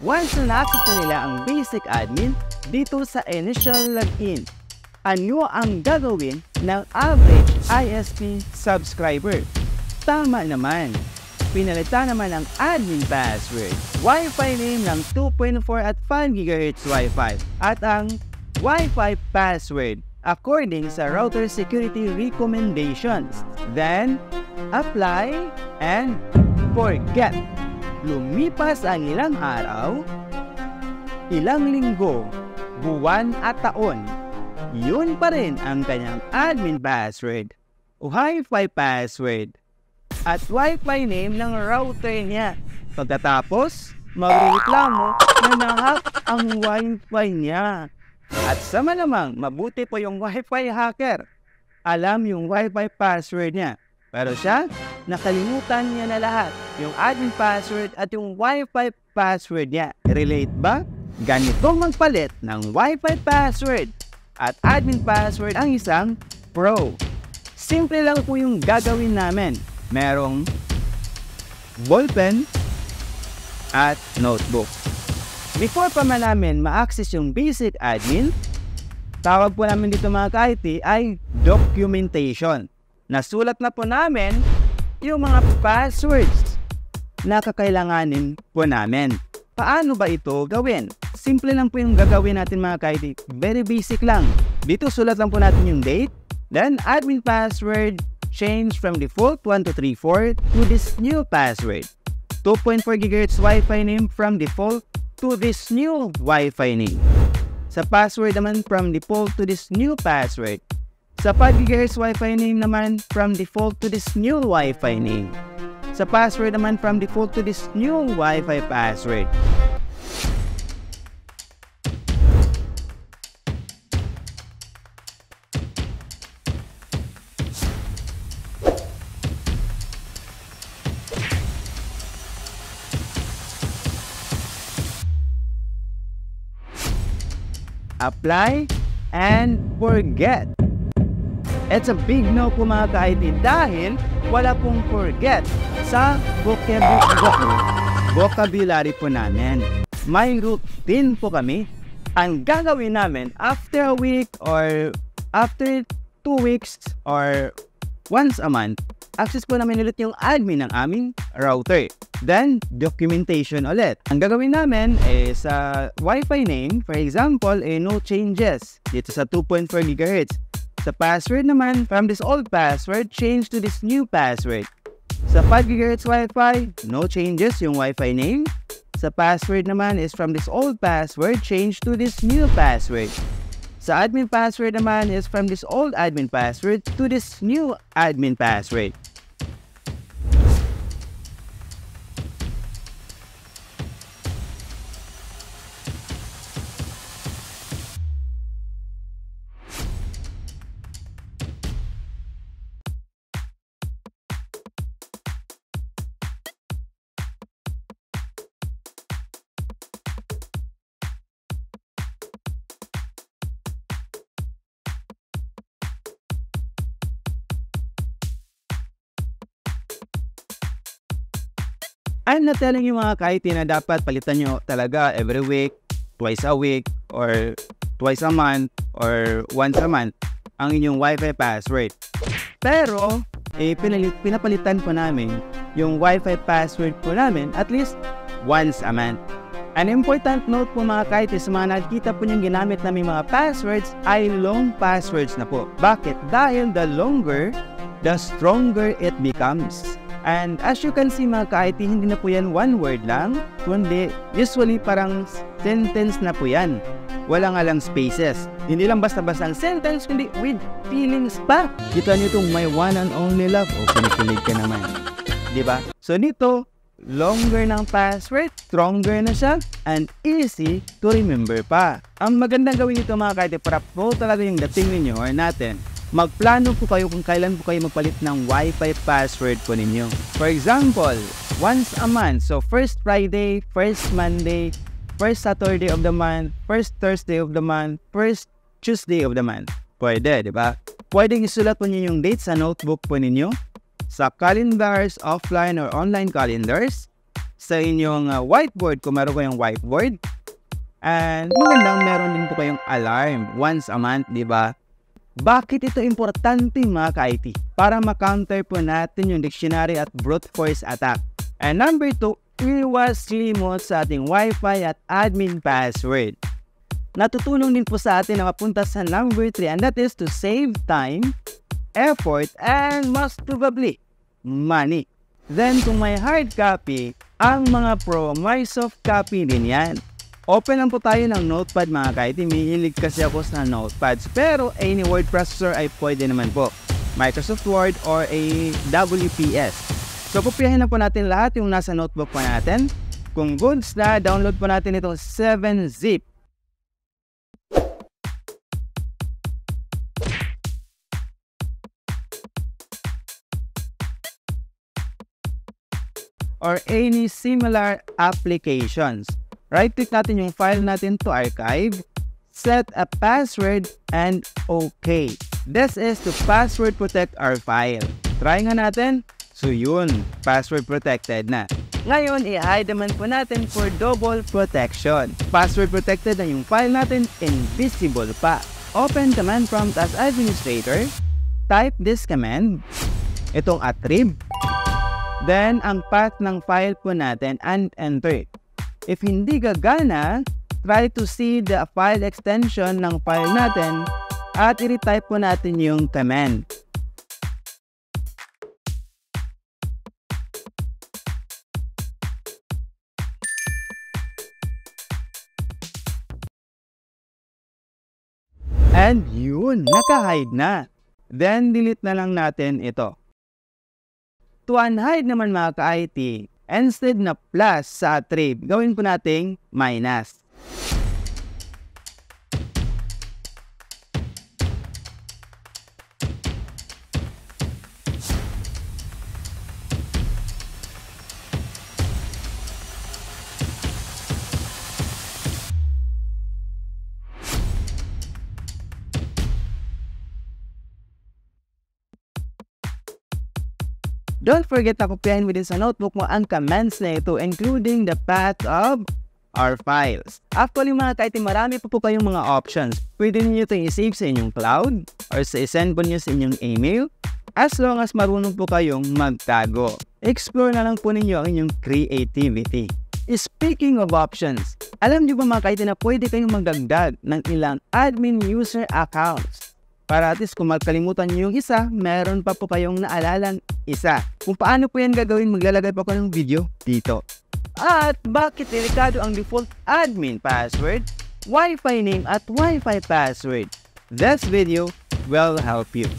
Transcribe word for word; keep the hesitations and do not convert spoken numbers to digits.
Once na-access na nila ang basic admin dito sa initial login, ano ang gagawin ng average I S P subscriber? Tama naman, pinalitan naman ang admin password, Wi-Fi name ng two point four at five gigahertz Wi-Fi at ang Wi-Fi password according sa router security recommendations. Then, apply and forget. Lumipas ang ilang araw, ilang linggo, buwan at taon. Yun pa rin ang kanyang admin password, Wi-Fi password, at Wi-Fi name ng router niya. Pagkatapos, magreklamo na na-hack ang Wi-Fi niya. At sa malamang, mabuti po yung Wi-Fi hacker. Alam yung Wi-Fi password niya. Pero siya, nakalimutan niya na lahat. Yung admin password at yung Wi-Fi password niya. Relate ba? Ganitong magpalit ng Wi-Fi password at admin password ang isang pro. Simple lang po yung gagawin namin. Merong ballpen at notebook. Before pa man namin ma-access yung basic admin, tawag po namin dito mga ka-I T ay documentation. Nasulat na po namin yung mga passwords na kakailanganin po namin. Paano ba ito gawin? Simple lang po yung gagawin natin mga ka-I T. Very basic lang. Dito sulat lang po natin yung date, then admin password, change from default one two three four to this new password. two point four gigahertz Wi-Fi name from default to this new Wi-Fi name. Sa password naman, from default to this new password. Sa five gigahertz Wi-Fi name naman, from default to this new Wi-Fi name. Sa password naman, from default to this new Wi-Fi password. Apply and forget. It's a big no po mga ka-I T dahil wala pong forget sa vocabulary po namin. May routine po kami. Ang gagawin namin after a week or after two weeks or once a month, access po namin ulit yung admin ng aming router. Then, documentation ulit. Ang gagawin namin ay sa Wi-Fi name, for example, ay no changes dito sa two point four gigahertz. Sa password naman, from this old password, change to this new password. Sa five gigahertz Wi-Fi, no changes yung Wi-Fi name. Sa password naman is from this old password, change to this new password. Sa admin password naman is from this old admin password to this new admin password. I'm not telling you mga ka-I T na dapat palitan nyo talaga every week, twice a week, or twice a month, or once a month ang inyong Wi-Fi password. Pero, eh, pinapalitan po namin yung Wi-Fi password po namin at least once a month. An important note po mga ka-I T sa mga nakikita po niyong ginamit namin mga passwords ay long passwords na po. Bakit? Dahil the longer, the stronger it becomes. And as you can see mga ka-I T, hindi na po yan one word lang, kundi usually parang sentence na po yan. Wala nga lang spaces. Hindi lang basta-basta ang sentence, kundi with feelings pa. Kita nyo itong my one and only love. O, kinikilig ka naman. Diba? So dito, longer ng password, stronger na siya, and easy to remember pa. Ang magandang gawin ito mga ka-I T, para po talaga yung dating ninyo or natin, magplano po kayo kung kailan po kayo magpalit ng Wi-Fi password po ninyo. For example, once a month. So, first Friday, first Monday, first Saturday of the month, first Thursday of the month, first Tuesday of the month. Pwede, di ba? Pwedeng isulat po ninyo yung date sa notebook po ninyo, sa calendars, offline or online calendars, sa inyong uh, whiteboard kung meron kayong whiteboard. And magandang meron din po kayong alarm once a month, di ba? Bakit ito importante mga ka-I T? Para makounter po natin yung dictionary at brute force attack. And number two, iwas limot sa ating Wi-Fi at admin password. Natutulong din po sa atin na mapunta sa number three, and that is to save time, effort, and most probably, money. Then kung may hard copy, ang mga pro may soft copy din yan. Open lang po tayo ng notepad mga ka-I T. Mahilig kasi ako sa notepads, pero any word processor ay pwede naman po. Microsoft Word or a W P S. So kopyahin na po natin lahat yung nasa notebook po natin. Kung goods na, download po natin ito seven zip. Or any similar applications. Right-click natin yung file natin to archive, set a password, and OK. This is to password protect our file. Try nga natin. So yun, password protected na. Ngayon, i-hide naman po natin for double protection. Password protected na yung file natin, invisible pa. Open command prompt as administrator. Type this command. Itong attrib. Then, ang path ng file po natin and enter. If hindi gagana, try to see the file extension ng file natin at i-retype po natin yung command. And yun, naka-hide na. Then, delete na lang natin ito. To unhide naman mga ka-I T, instead na plus sa attrib, gawin po nating minus. Don't forget na kopyahin mo din sa notebook mo ang commands na ito, including the path of our files. Actually mga ka-I T, marami pa po kayong mga options. Pwede niyo ito i-save sa inyong cloud or sa i-send po niyo sa inyong email as long as marunong po kayong magtago. Explore na lang po ninyo ang inyong creativity. Speaking of options, alam niyo ba mga ka-I T na pwede kayong magdagdag ng ilang admin user accounts? Para at least kung magkalimutan nyo yung isa, meron pa po kayong naalalang isa. Kung paano po yan gagawin, maglalagay pa ko ng video dito. At bakit delikado ang default admin password, Wi-Fi name at Wi-Fi password? This video will help you.